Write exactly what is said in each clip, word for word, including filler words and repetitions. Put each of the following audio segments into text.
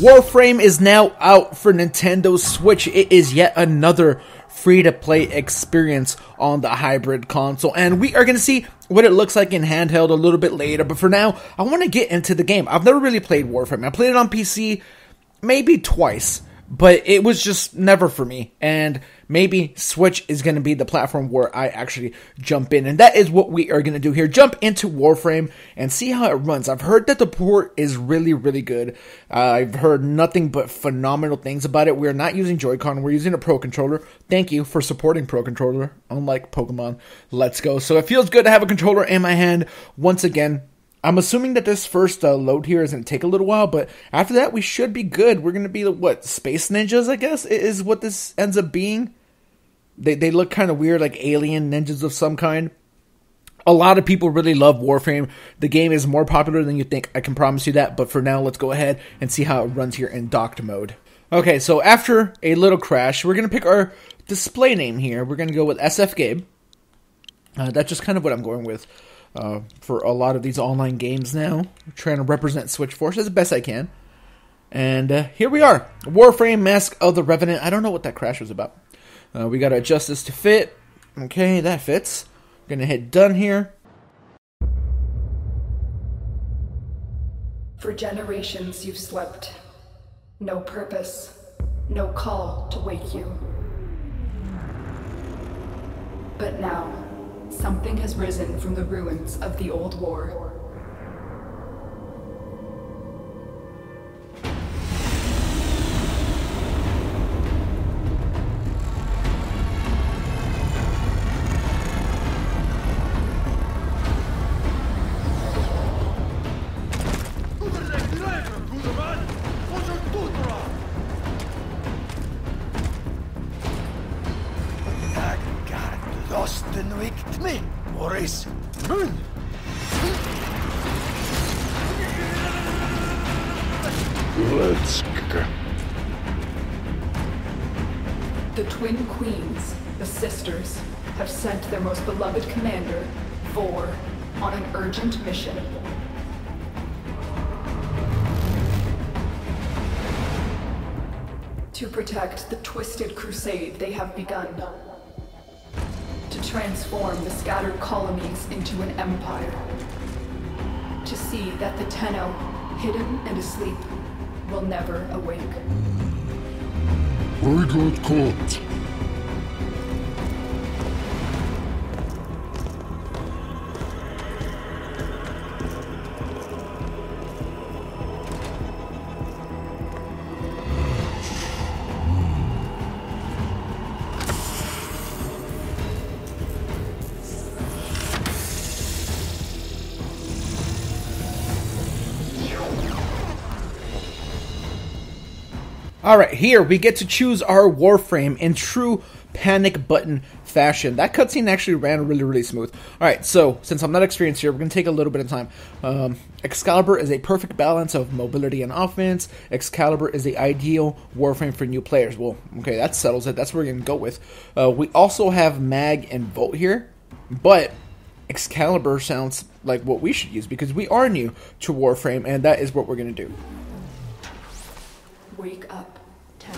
Warframe is now out for Nintendo Switch. It is yet another free-to-play experience on the hybrid console, and we are going to see what it looks like in handheld a little bit later, but for now, I want to get into the game. I've never really played Warframe. I played it on P C maybe twice, but it was just never for me, and maybe Switch is going to be the platform where I actually jump in, and that is what we are going to do here. Jump into Warframe and see how it runs. I've heard that the port is really, really good. Uh, I've heard nothing but phenomenal things about it. We're not using Joy-Con. We're using a Pro Controller. Thank you for supporting Pro Controller, unlike Pokemon Let's Go. So it feels good to have a controller in my hand once again. I'm assuming that this first uh, load here is going to take a little while, but after that, we should be good. We're going to be, what, space ninjas, I guess, is what this ends up being. They, they look kind of weird, like alien ninjas of some kind. A lot of people really love Warframe. The game is more popular than you think, I can promise you that, but for now, let's go ahead and see how it runs here in docked mode. Okay, so after a little crash, we're going to pick our display name here. We're going to go with S F Gabe. Uh, that's just kind of what I'm going with. Uh, for a lot of these online games now. I'm trying to represent Switch Force as best I can. And uh, here we are. Warframe, Mask of the Revenant. I don't know what that crash was about. Uh, we got to adjust this to fit. Okay, that fits. We're going to hit done here. For generations you've slept. No purpose. No call to wake you. But now, something has risen from the ruins of the old war. Let's go. The Twin Queens, the sisters, have sent their most beloved commander, Vor, on an urgent mission. To protect the twisted crusade they have begun. To transform the scattered colonies into an empire. To see that the Tenno, hidden and asleep, will never awake. We got caught. Alright, here we get to choose our Warframe in true Panic Button fashion. That cutscene actually ran really, really smooth. Alright, so, since I'm not experienced here, we're going to take a little bit of time. Um, Excalibur is a perfect balance of mobility and offense. Excalibur is the ideal Warframe for new players. Well, okay, that settles it. That's what we're going to go with. Uh, we also have Mag and Bolt here, but Excalibur sounds like what we should use because we are new to Warframe, and that is what we're going to do. Wake up, Tenno.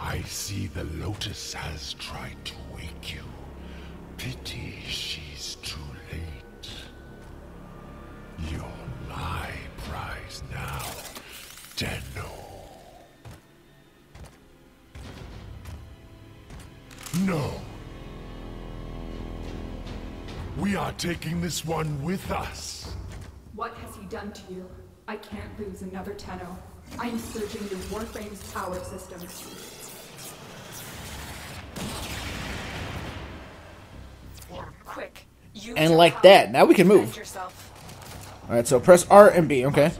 I see the Lotus has tried to wake you. Pity she's too late. You're my prize now, Tenno. No. We are taking this one with us. What has he done to you? I can't lose another Tenno. I am searching your Warframe's power system. Quick, use and like that, now we can move. Alright, so press R and B, okay.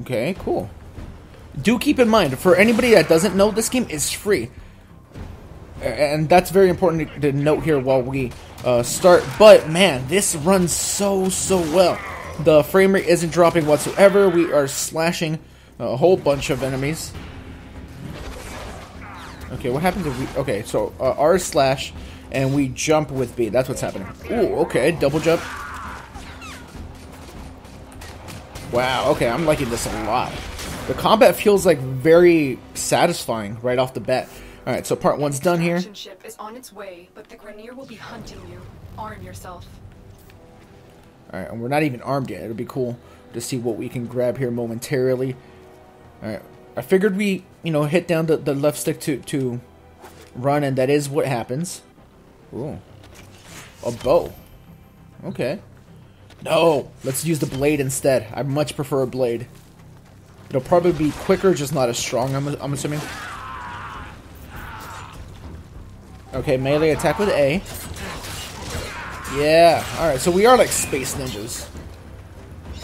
Okay, cool. Do keep in mind, for anybody that doesn't know, this game is free. And that's very important to note here while we uh, start. But, man, this runs so, so well. The frame rate isn't dropping whatsoever. We are slashing a whole bunch of enemies. Okay, what happens if we... Okay, so uh, R slash and we jump with B. That's what's happening. Ooh, okay, double jump. Wow, okay, I'm liking this a lot. The combat feels like very satisfying right off the bat. All right, so part one's done here. Ship is on its way, but the Grineer will be hunting you. Arm yourself. All right, and we're not even armed yet. It'll be cool to see what we can grab here momentarily. All right, I figured we, you know, hit down the, the left stick to to run, and that is what happens. Ooh, a bow. Okay. No, let's use the blade instead. I much prefer a blade. It'll probably be quicker, just not as strong, I'm, I'm assuming. Okay, melee attack with A. Yeah, alright, so we are like space ninjas.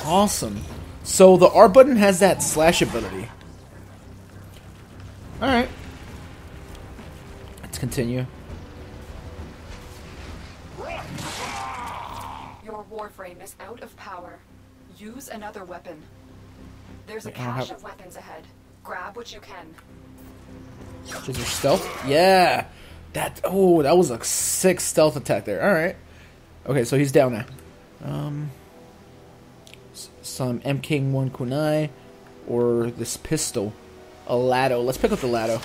Awesome. So the R button has that slash ability. Alright. Let's continue. Your Warframe is out of power. Use another weapon. There's a cache of weapons ahead. Grab what you can. Is there stealth? Yeah! That, oh, that was a sick stealth attack there. Alright. Okay, so he's down there. Um, some M K one kunai or this pistol. A lado. Let's pick up the lado.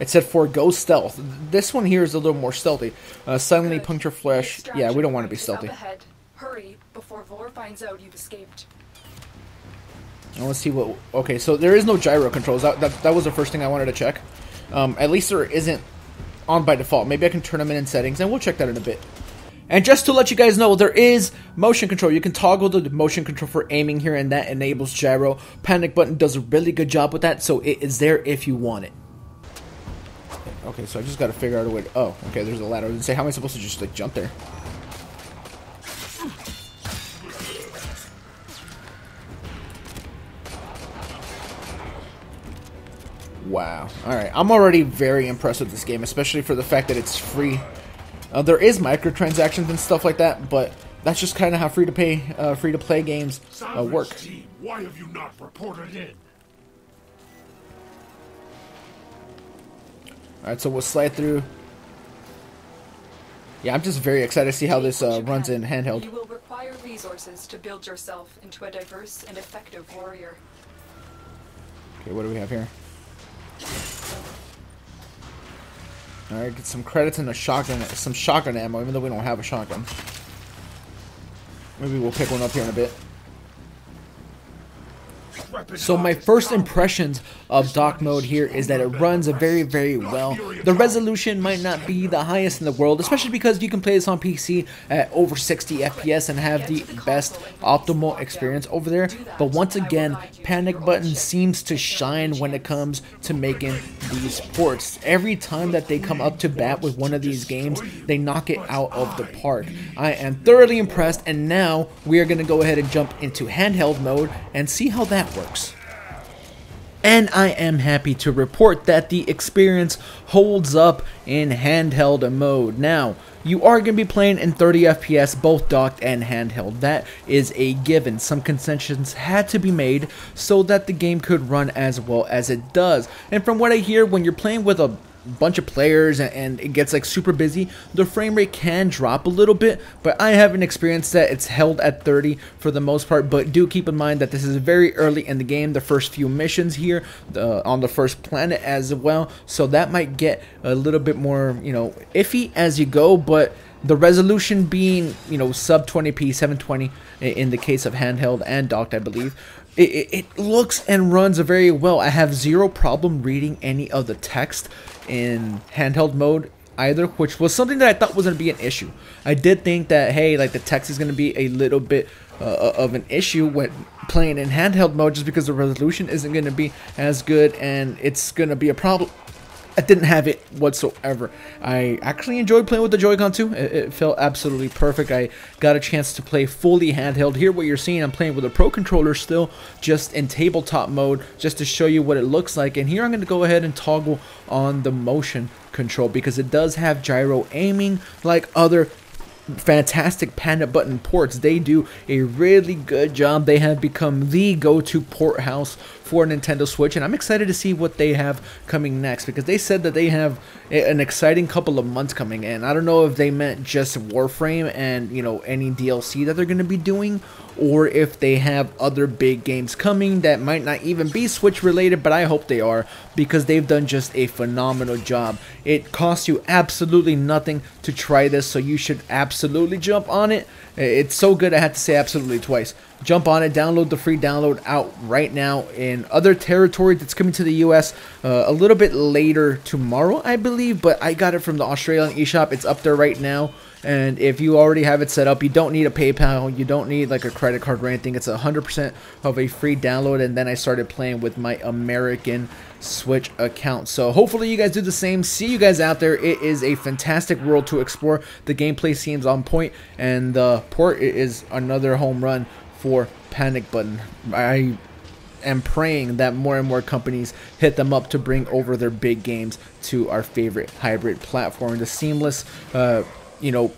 It said forego stealth. This one here is a little more stealthy. Uh, suddenly Good. puncture flesh. Yeah, we don't want to be stealthy. Hurry before Vor finds out you've escaped. I want to see what... Okay, so there is no gyro controls. That, that, that was the first thing I wanted to check. Um, at least there isn't on by default. Maybe I can turn them in in settings, and we'll check that in a bit. And just to let you guys know, there is motion control. You can toggle the motion control for aiming here, and that enables gyro. Panic Button does a really good job with that, so it is there if you want it. Okay, so I just got to figure out a way to... Oh, okay, there's a ladder. I was going to say, how am I supposed to just, like, jump there? Wow. Alright, I'm already very impressed with this game, especially for the fact that it's free. Uh, there is microtransactions and stuff like that, but that's just kind of how free to pay, uh, free to play games uh, work. Team, why have you not reported in? All right, so we'll slide through. Yeah, I'm just very excited to see how this uh, runs in handheld. You will require resources to build yourself into a diverse and effective warrior. Okay, what do we have here? Alright, get some credits and a shotgun, some shotgun ammo, even though we don't have a shotgun. Maybe we'll pick one up here in a bit. So my first impressions of dock mode here is that it runs very, very well. The resolution might not be the highest in the world, especially because you can play this on P C at over sixty F P S and have the best optimal experience over there. But once again, Panic Button seems to shine when it comes to making these ports. Every time that they come up to bat with one of these games, they knock it out of the park. I am thoroughly impressed, and now we are going to go ahead and jump into handheld mode and see how that works. And I am happy to report that the experience holds up in handheld mode. Now, you are going to be playing in thirty F P S, both docked and handheld. That is a given. Some concessions had to be made so that the game could run as well as it does. And from what I hear, when you're playing with a bunch of players and, and it gets like super busy, the frame rate can drop a little bit, but I haven't experienced that. It's held at thirty for the most part, but do keep in mind that this is very early in the game, the first few missions here uh, on the first planet as well, so that might get a little bit more, you know, iffy as you go. But the resolution being, you know, sub twenty P, seven twenty in the case of handheld and docked, I believe, It, it looks and runs very well. I have zero problem reading any of the text in handheld mode either, which was something that I thought was going to be an issue. I did think that, hey, like the text is going to be a little bit uh, of an issue when playing in handheld mode, just because the resolution isn't going to be as good and it's going to be a problem. I didn't have it whatsoever. I actually enjoyed playing with the Joy-Con too. It, it felt absolutely perfect. I got a chance to play fully handheld. Here, what you're seeing, I'm playing with a Pro Controller still, just in tabletop mode, just to show you what it looks like. And here I'm going to go ahead and toggle on the motion control because it does have gyro aiming like other fantastic Panic Button ports. They do a really good job. They have become the go-to port house for Nintendo Switch, and I'm excited to see what they have coming next, because they said that they have an exciting couple of months coming, and I don't know if they meant just Warframe and, you know, any D L C that they're going to be doing, or if they have other big games coming that might not even be Switch related, but I hope they are, because they've done just a phenomenal job. It costs you absolutely nothing to try this, so you should absolutely jump on it. It's so good I had to say absolutely twice. Jump on it, download the free download out right now. In other territory that's coming to the U S uh, a little bit later tomorrow, I believe, but I got it from the Australian eShop. It's up there right now, and if you already have it set up, you don't need a PayPal, you don't need like a credit card or anything. It's one hundred percent of a free download, and then I started playing with my American Switch account. So hopefully you guys do the same. See you guys out there. It is a fantastic world to explore. The gameplay seems on point, and the port is another home run for Panic Button. I am praying that more and more companies hit them up to bring over their big games to our favorite hybrid platform. The seamless, uh, you know,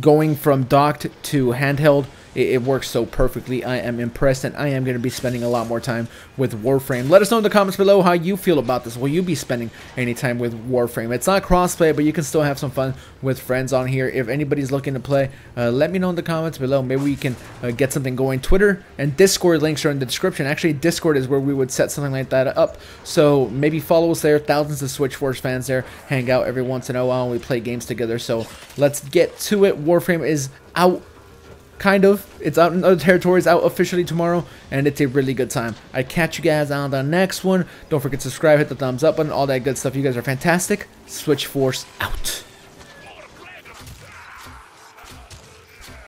going from docked to handheld, it, it works so perfectly. I am impressed, and I am going to be spending a lot more time with Warframe. Let us know in the comments below how you feel about this. Will you be spending any time with Warframe? It's not crossplay, but you can still have some fun with friends on here. If anybody's looking to play, uh, let me know in the comments below. Maybe we can uh, get something going. Twitter and Discord links are in the description. Actually, Discord is where we would set something like that up, so maybe follow us there. Thousands of Switch Force fans there. Hang out every once in a while, and we play games together, so let's get to it. Warframe is out, kind of. It's out in other territories, out officially tomorrow, and it's a really good time. I catch you guys on the next one. Don't forget to subscribe, hit the thumbs up button, all that good stuff. You guys are fantastic. Switch Force out.